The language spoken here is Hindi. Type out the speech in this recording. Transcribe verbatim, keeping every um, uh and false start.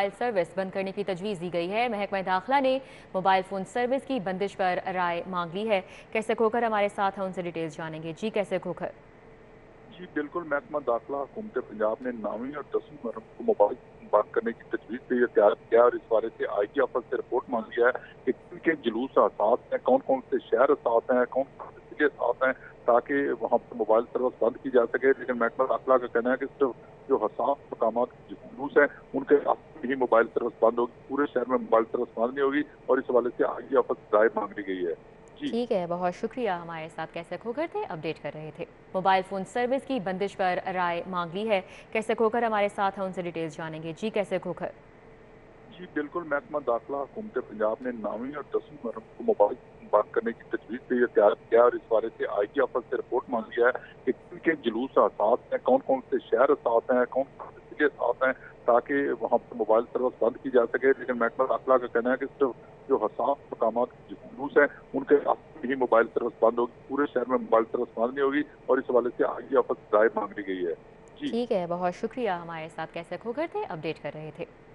मोबाइल सर्विस बंद करने की तजवीज़ दी गई है। महकमा दाखिला ने मोबाइल फ़ोन सर्विस की बंदिश पर राय मांग ली है। कैसे खोकर हमारे साथ हैं, उनसे डिटेल्स जानेंगे। जी कैसे खोकर। जी बिल्कुल, महकमा दाखिला हुकूमत पंजाब ने नौवीं और दसवीं मरहम को मोबाइल बंद करने की तजवीज़ पर यह तैयार किया और इस बारे से आई जी ऑफिस से रिपोर्ट मांगी है कि किनके जुलूस असात हैं, कौन कौन से शहर असात हैं, कौन कौन से जिले असात हैं, ताकि वहाँ पर मोबाइल सर्विस बंद की जा सके। लेकिन महकमा दाखिला का कहना है कि सिर्फ जो हसात मकाम के जुलूस हैं उनके ही मोबाइल सर्विस बंद होगी, पूरे शहर में मोबाइल सर्विस बंद नहीं होगी और इस हवाले से आई जी ऑफिस राय मांग ली गई है। ठीक है, बहुत शुक्रिया। हमारे साथ कैसे खोकर थे, अपडेट कर रहे थे। मोबाइल फोन सर्विस की बंदिश पर राय मांग ली है। कैसे खोकर हमारे साथ हैं, उनसे डिटेल्स जानेंगे। जी कैसे खोकर। जी बिल्कुल, महकमा दाखिला हुकूमत पंजाब ने नौवीं और दसवीं मरहम को मोबाइल बंद करने की तजवीज़ पर यह तैयार किया और इस बारे से आई जी ऑफिस से रिपोर्ट मांगी है कि किनके जुलूस असात हैं, कौन कौन से शहर असात हैं, कौन कौन से जिले असात हैं, ताकि वहाँ पर मोबाइल सर्विस बंद की जा सके। लेकिन महकमा दाखिला का कहना है कि सिर्फ जो हसात मकाम के जुलूस हैं उनके ही मोबाइल सर्विस बंद होगी, पूरे शहर में मोबाइल सर्विस बंद नहीं होगी और इस हवाले से आई जी ऑफिस राय मांग ली गई है। ठीक है, बहुत शुक्रिया। हमारे साथ कैसे खोकर थे, अपडेट कर रहे थे।